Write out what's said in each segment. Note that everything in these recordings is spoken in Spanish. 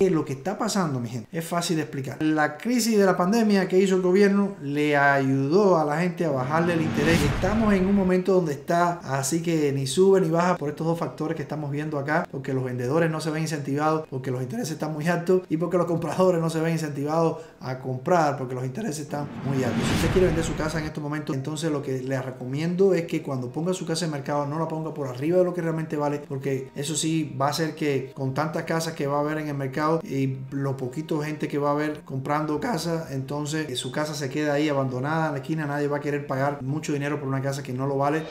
Lo que está pasando, mi gente, es fácil de explicar. La crisis de la pandemia que hizo el gobierno le ayudó a la gente a bajarle el interés. Estamos en un momento donde está, así que ni sube ni baja por estos dos factores que estamos viendo acá, porque los vendedores no se ven incentivados, porque los intereses están muy altos, y porque los compradores no se ven incentivados a comprar, porque los intereses están muy altos. Si usted quiere vender su casa en estos momentos, entonces lo que les recomiendo es que cuando ponga su casa en mercado, no la ponga por arriba de lo que realmente vale, porque eso sí va a hacer que con tantas casas que va a haber en el mercado y lo poquito gente que va a haber comprando casa, entonces su casa se queda ahí abandonada en la esquina. Nadie va a querer pagar mucho dinero por una casa que no lo vale.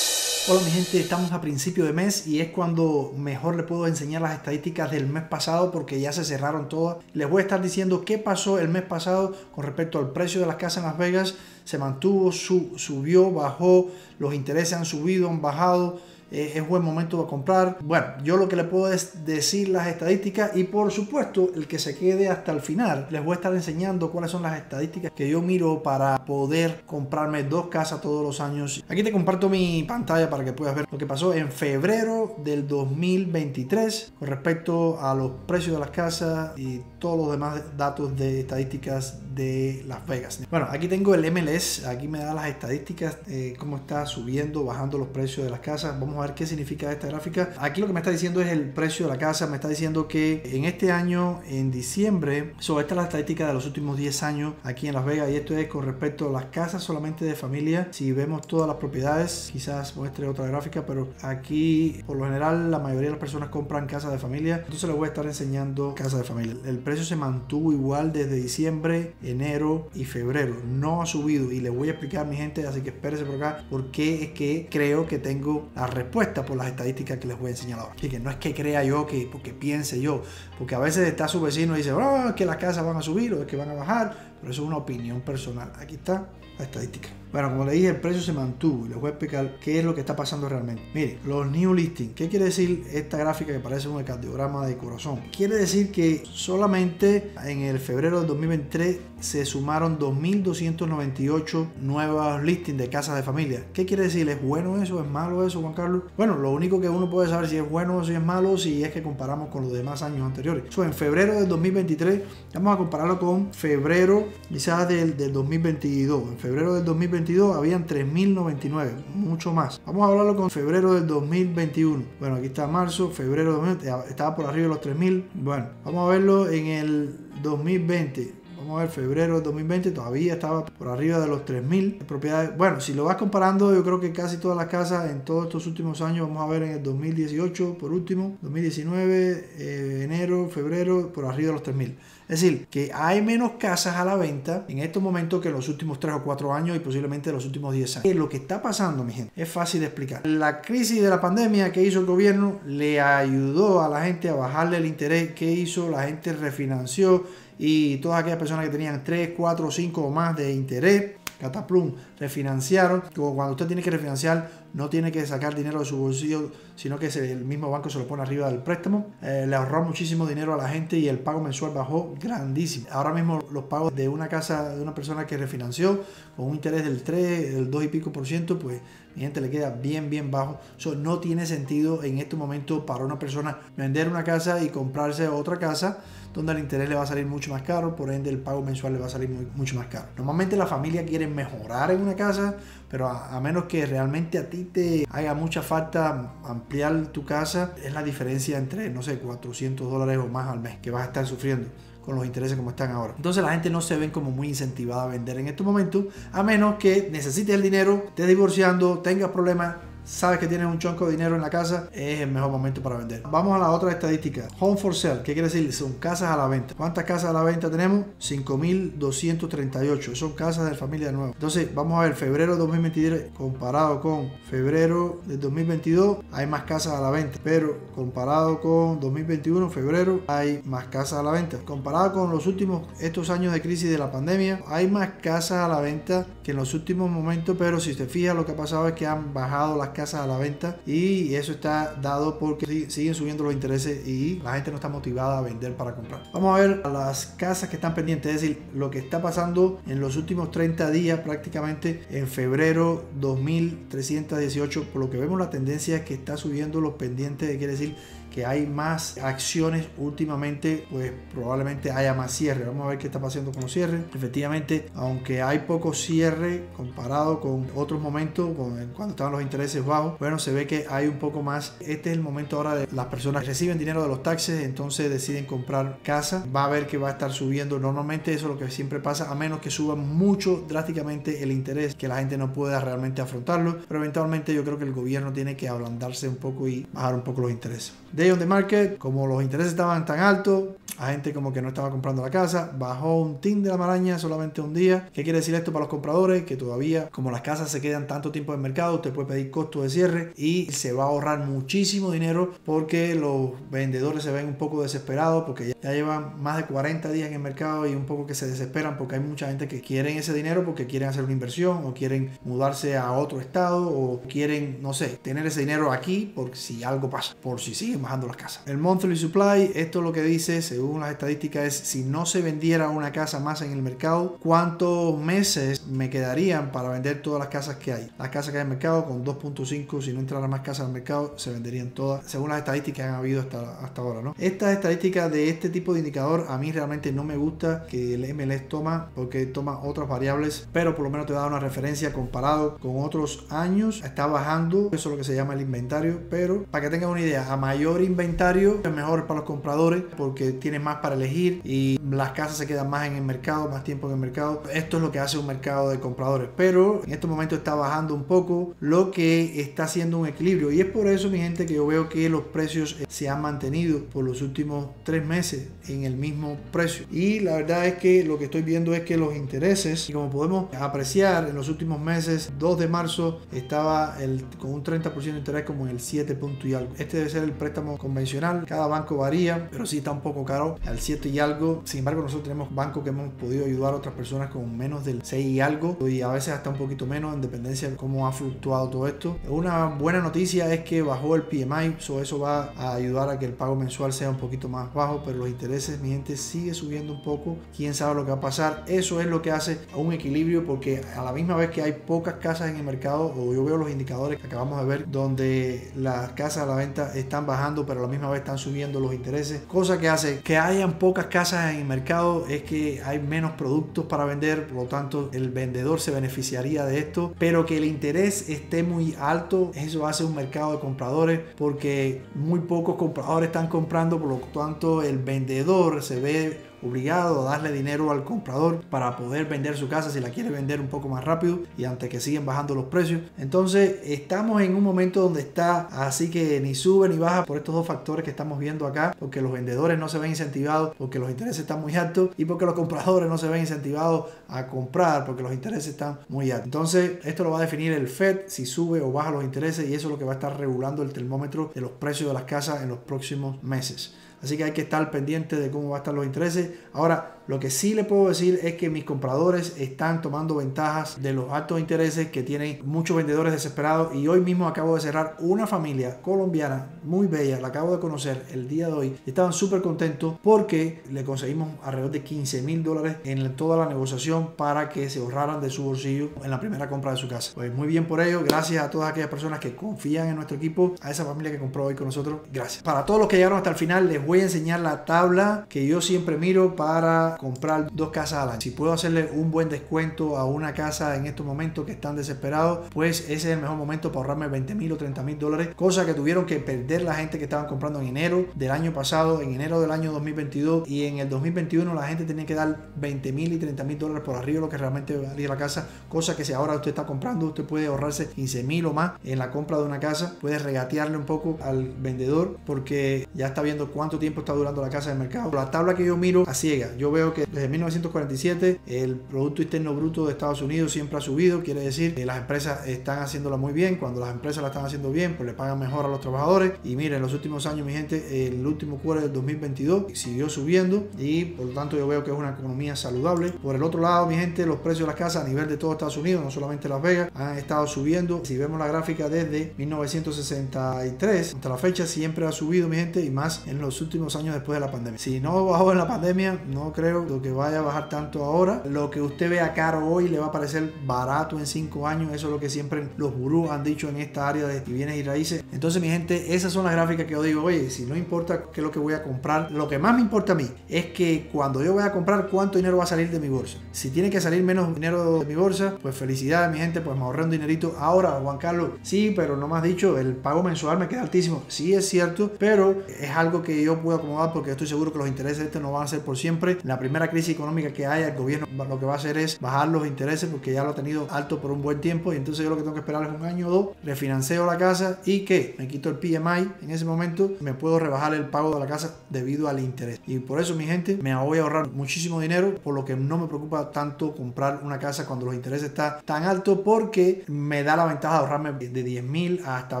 Hola mi gente, estamos a principio de mes y es cuando mejor le puedo enseñar las estadísticas del mes pasado, porque ya se cerraron todas. Les voy a estar diciendo qué pasó el mes pasado con respecto al precio de las casas en Las Vegas. Se mantuvo, subió, bajó, los intereses han subido, han bajado. Es buen momento para comprar. Bueno, yo lo que le puedo es decir las estadísticas, y por supuesto el que se quede hasta el final les voy a estar enseñando cuáles son las estadísticas que yo miro para poder comprarme dos casas todos los años. Aquí te comparto mi pantalla para que puedas ver lo que pasó en febrero del 2023 con respecto a los precios de las casas y todos los demás datos de estadísticas de Las Vegas. Bueno, aquí tengo el MLS, aquí me da las estadísticas, cómo está subiendo, bajando los precios de las casas. Vamos a ver qué significa esta gráfica. Aquí lo que me está diciendo es el precio de la casa. Me está diciendo que en este año, en diciembre, esta es la estadística de los últimos 10 años aquí en Las Vegas, y esto es con respecto a las casas solamente de familia. Si vemos todas las propiedades, quizás muestre otra gráfica, pero aquí por lo general la mayoría de las personas compran casas de familia, entonces les voy a estar enseñando casas de familia. El precio se mantuvo igual desde diciembre, enero y febrero, no ha subido, y les voy a explicar, mi gente, así que espérense por acá, porque es que creo que tengo la respuesta por las estadísticas que les voy a enseñar ahora. Así que no es que crea yo, que porque piense yo, porque a veces está su vecino y dice, oh, es que las casas van a subir o es que van a bajar, pero eso es una opinión personal. Aquí está la estadística. Bueno, como le dije, el precio se mantuvo y les voy a explicar qué es lo que está pasando realmente. Mire, los new listing, ¿qué quiere decir esta gráfica que parece un cardiograma de corazón? Quiere decir que solamente en el febrero del 2023 se sumaron 2.298 nuevos listings de casas de familia. ¿Qué quiere decir? ¿Es bueno eso? ¿Es malo eso, Juan Carlos? Bueno, lo único que uno puede saber si es bueno o si es malo, si es que comparamos con los demás años anteriores. Eso en febrero del 2023, vamos a compararlo con febrero quizás del 2022. En febrero del 2022 habían 3.099, mucho más. Vamos a hablarlo con febrero del 2021. Bueno, aquí está marzo, febrero del 2020, estaba por arriba de los 3.000. Bueno, vamos a verlo en el 2020. Vamos a ver, febrero del 2020 todavía estaba por arriba de los 3.000 propiedades. Bueno, si lo vas comparando, yo creo que casi todas las casas en todos estos últimos años, vamos a ver en el 2018 por último, 2019, enero, febrero, por arriba de los 3.000. Es decir, que hay menos casas a la venta en estos momentos que en los últimos 3 o 4 años y posiblemente en los últimos 10 años. Lo que está pasando, mi gente, es fácil de explicar. La crisis de la pandemia que hizo el gobierno le ayudó a la gente a bajarle el interés. ¿Qué hizo? La gente refinanció, y todas aquellas personas que tenían 3, 4, 5 o más de interés, cataplum, refinanciaron. Como cuando usted tiene que refinanciar, no tiene que sacar dinero de su bolsillo, sino que el mismo banco se lo pone arriba del préstamo. Le ahorró muchísimo dinero a la gente y el pago mensual bajó grandísimo. Ahora mismo los pagos de una casa, de una persona que refinanció con un interés del 3, del 2 y pico por ciento, pues mi gente, le queda bien, bien bajo. Eso no tiene sentido en este momento para una persona vender una casa y comprarse otra casa donde el interés le va a salir mucho más caro, por ende el pago mensual le va a salir mucho más caro. Normalmente la familia quiere mejorar en una casa, pero a menos que realmente a ti te haga mucha falta ampliar tu casa, es la diferencia entre, no sé, $400 o más al mes que vas a estar sufriendo con los intereses como están ahora. Entonces la gente no se ven como muy incentivada a vender en estos momentos, a menos que necesites el dinero, estés divorciando, tengas problemas, sabes que tienes un chonco de dinero en la casa, es el mejor momento para vender. Vamos a la otra estadística, home for sale. ¿Qué quiere decir? Son casas a la venta. ¿Cuántas casas a la venta tenemos? 5.238, son casas de familia nueva. Entonces vamos a ver febrero de 2023 comparado con febrero de 2022, hay más casas a la venta, pero comparado con 2021, febrero, hay más casas a la venta. Comparado con los últimos, estos años de crisis de la pandemia, hay más casas a la venta que en los últimos momentos, pero si te fijas, lo que ha pasado es que han bajado las casas a la venta, y eso está dado porque siguen subiendo los intereses y la gente no está motivada a vender para comprar. Vamos a ver las casas que están pendientes, es decir, lo que está pasando en los últimos 30 días prácticamente. En febrero 2.318, por lo que vemos la tendencia es que está subiendo los pendientes, quiere decir que hay más acciones últimamente, pues probablemente haya más cierre. Vamos a ver qué está pasando con los cierres. Efectivamente, aunque hay poco cierre comparado con otros momentos, cuando estaban los intereses bajos, bueno, se ve que hay un poco más. Este es el momento ahora de las personas que reciben dinero de los taxes, entonces deciden comprar casa. Va a ver que va a estar subiendo. Normalmente eso es lo que siempre pasa, a menos que suba mucho drásticamente el interés, que la gente no pueda realmente afrontarlo, pero eventualmente yo creo que el gobierno tiene que ablandarse un poco y bajar un poco los intereses. Day on the market, como los intereses estaban tan altos, la gente como que no estaba comprando la casa, bajó un tin de la maraña solamente un día. ¿Qué quiere decir esto para los compradores? Que todavía, como las casas se quedan tanto tiempo en el mercado, usted puede pedir costos de cierre y se va a ahorrar muchísimo dinero, porque los vendedores se ven un poco desesperados porque ya llevan más de 40 días en el mercado y un poco que se desesperan, porque hay mucha gente que quieren ese dinero porque quieren hacer una inversión o quieren mudarse a otro estado o quieren, no sé, tener ese dinero aquí por si algo pasa, por si siguen bajando las casas. El monthly supply, esto es lo que dice según las estadísticas, es si no se vendiera una casa más en el mercado, cuántos meses me quedarían para vender todas las casas que hay. Las casas que hay en el mercado, con 2.5, si no entraran más casas al mercado, se venderían todas, según las estadísticas que han habido hasta ahora, ¿no? Estas estadísticas de este tipo de indicador a mí realmente no me gusta que el MLS toma, porque toma otras variables, pero por lo menos te da una referencia comparado con otros años. Está bajando, eso es lo que se llama el inventario, pero para que tengan una idea, a mayor inventario es mejor para los compradores porque tienen más para elegir y las casas se quedan más en el mercado, más tiempo en el mercado. Esto es lo que hace un mercado de compradores, pero en estos momentos está bajando un poco, lo que está haciendo un equilibrio, y es por eso, mi gente, que yo veo que los precios se han mantenido por los últimos 3 meses en el mismo precio. Y la verdad es que lo que estoy viendo es que los intereses, y como podemos apreciar en los últimos meses, 2 de marzo estaba con un 30% de interés como en el 7 punto y algo. Este debe ser el préstamo convencional, cada banco varía, pero sí está un poco caro al 7 y algo. Sin embargo, nosotros tenemos bancos que hemos podido ayudar a otras personas con menos del 6 y algo y a veces hasta un poquito menos, en dependencia de cómo ha fluctuado todo esto. Una buena noticia es que bajó el PMI, eso va a ayudar a que el pago mensual sea un poquito más bajo, pero los intereses, mi gente, sigue subiendo un poco. Quién sabe lo que va a pasar. Eso es lo que hace a un equilibrio, porque a la misma vez que hay pocas casas en el mercado, o yo veo los indicadores que acabamos de ver donde las casas a la venta están bajando, pero a la misma vez están subiendo los intereses, cosa que hace que hayan pocas casas en el mercado, es que hay menos productos para vender, por lo tanto el vendedor se beneficiaría de esto, pero que el interés esté muy alto, eso hace un mercado de compradores, porque muy pocos compradores están comprando, por lo tanto el vendedor se ve obligado a darle dinero al comprador para poder vender su casa si la quiere vender un poco más rápido, y antes que siguen bajando los precios. Entonces estamos en un momento donde está así que ni sube ni baja por estos dos factores que estamos viendo acá, porque los vendedores no se ven incentivados porque los intereses están muy altos, y porque los compradores no se ven incentivados a comprar porque los intereses están muy altos. Entonces esto lo va a definir el FED, si sube o baja los intereses, y eso es lo que va a estar regulando el termómetro de los precios de las casas en los próximos meses. Así que hay que estar pendiente de cómo van a estar los intereses. Ahora, lo que sí le puedo decir es que mis compradores están tomando ventajas de los altos intereses que tienen muchos vendedores desesperados, y hoy mismo acabo de cerrar una familia colombiana muy bella, la acabo de conocer el día de hoy, y estaban súper contentos porque le conseguimos alrededor de $15,000 en toda la negociación para que se ahorraran de su bolsillo en la primera compra de su casa. Pues muy bien por ello, gracias a todas aquellas personas que confían en nuestro equipo, a esa familia que compró hoy con nosotros, gracias. Para todos los que llegaron hasta el final, les voy a enseñar la tabla que yo siempre miro para comprar 2 casas al año. Si puedo hacerle un buen descuento a una casa en estos momentos que están desesperados, pues ese es el mejor momento para ahorrarme $20,000 o $30,000, cosa que tuvieron que perder la gente que estaban comprando en enero del año pasado, en enero del año 2022, y en el 2021 la gente tenía que dar $20,000 y $30,000 por arriba de lo que realmente valía la casa, cosa que si ahora usted está comprando, usted puede ahorrarse $15,000 o más en la compra de una casa. Puede regatearle un poco al vendedor porque ya está viendo cuánto tiempo está durando la casa en el mercado. La tabla que yo miro a ciega, yo veo que desde 1947 el Producto Interno Bruto de Estados Unidos siempre ha subido, quiere decir que las empresas están haciéndola muy bien. Cuando las empresas la están haciendo bien, pues le pagan mejor a los trabajadores, y miren, en los últimos años, mi gente, el último quarter del 2022 siguió subiendo, y por lo tanto yo veo que es una economía saludable. Por el otro lado, mi gente, los precios de las casas a nivel de todo Estados Unidos, no solamente Las Vegas, han estado subiendo. Si vemos la gráfica desde 1963 hasta la fecha, siempre ha subido, mi gente, y más en los últimos años después de la pandemia. Si no bajó en la pandemia, no creo que vaya a bajar tanto ahora. Lo que usted vea caro hoy le va a parecer barato en 5 años. Eso es lo que siempre los gurús han dicho en esta área de bienes y raíces. Entonces, mi gente, esas son las gráficas que yo digo, oye, si no importa qué es lo que voy a comprar, lo que más me importa a mí es que cuando yo voy a comprar, cuánto dinero va a salir de mi bolsa. Si tiene que salir menos dinero de mi bolsa, pues felicidades, mi gente, pues me ahorré un dinerito. Ahora, Juan Carlos, sí, pero no me has dicho, el pago mensual me queda altísimo. Sí, es cierto, pero es algo que yo puedo acomodar porque estoy seguro que los intereses de este no van a ser por siempre. La primera crisis económica que haya, el gobierno lo que va a hacer es bajar los intereses porque ya lo ha tenido alto por un buen tiempo, y entonces yo lo que tengo que esperar es un año o dos, refinancio la casa y que me quito el PMI. En ese momento me puedo rebajar el pago de la casa debido al interés, y por eso, mi gente, me voy a ahorrar muchísimo dinero, por lo que no me preocupa tanto comprar una casa cuando los intereses están tan altos, porque me da la ventaja de ahorrarme de 10.000 hasta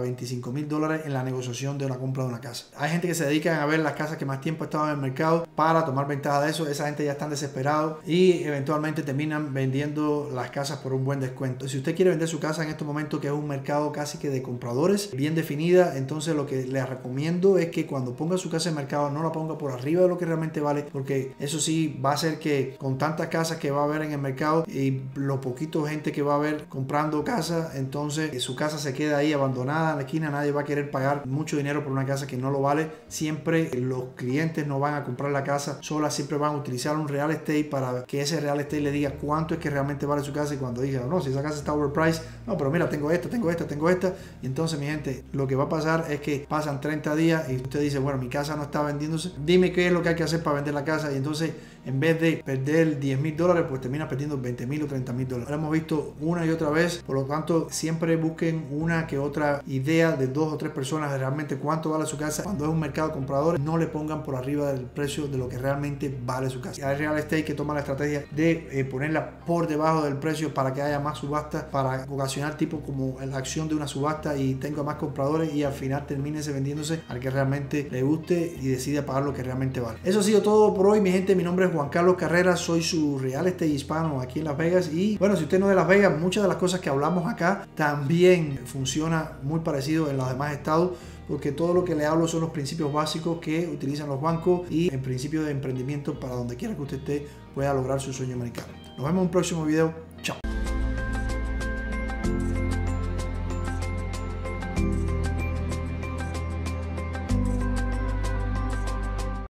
25.000 dólares en la negociación de la compra de una casa. Hay gente que se dedican a ver las casas que más tiempo estaban en el mercado para tomar ventaja de eso. Esa gente ya están desesperados y eventualmente terminan vendiendo las casas por un buen descuento. Si usted quiere vender su casa en estos momentos, que es un mercado casi que de compradores bien definida, entonces lo que les recomiendo es que cuando ponga su casa en mercado no la ponga por arriba de lo que realmente vale, porque eso sí va a hacer que con tantas casas que va a haber en el mercado y lo poquito gente que va a haber comprando casas, entonces su casa se queda ahí abandonada en la esquina. Nadie va a querer pagar mucho dinero por una casa que no lo vale. Siempre los clientes no van a comprar la casa sola, siempre van a utilizar un real estate para que ese real estate le diga cuánto es que realmente vale su casa, y cuando diga, no, si esa casa está overpriced, no, pero mira, tengo esta, y entonces, mi gente, lo que va a pasar es que pasan 30 días y usted dice, bueno, mi casa no está vendiéndose, dime qué es lo que hay que hacer para vender la casa, y entonces en vez de perder 10.000 dólares, pues terminas perdiendo 20.000 o 30.000 dólares. Lo hemos visto una y otra vez, por lo tanto, siempre busquen una que otra idea de 2 o 3 personas de realmente cuánto vale su casa. Cuando es un mercado comprador, no le pongan por arriba del precio de lo que realmente vale su casa. Hay real estate que toma la estrategia de ponerla por debajo del precio para que haya más subastas, para ocasionar tipo como la acción de una subasta y tenga más compradores, y al final termine vendiéndose al que realmente le guste y decida pagar lo que realmente vale. Eso ha sido todo por hoy, mi gente. Mi nombre es Juan Carlos Carrera, soy su real estate hispano aquí en Las Vegas, y bueno, si usted no es de Las Vegas, muchas de las cosas que hablamos acá también funciona muy parecido en los demás estados, porque todo lo que le hablo son los principios básicos que utilizan los bancos y en principio de emprendimiento para donde quiera que usted esté pueda lograr su sueño americano. Nos vemos en un próximo video. Chao.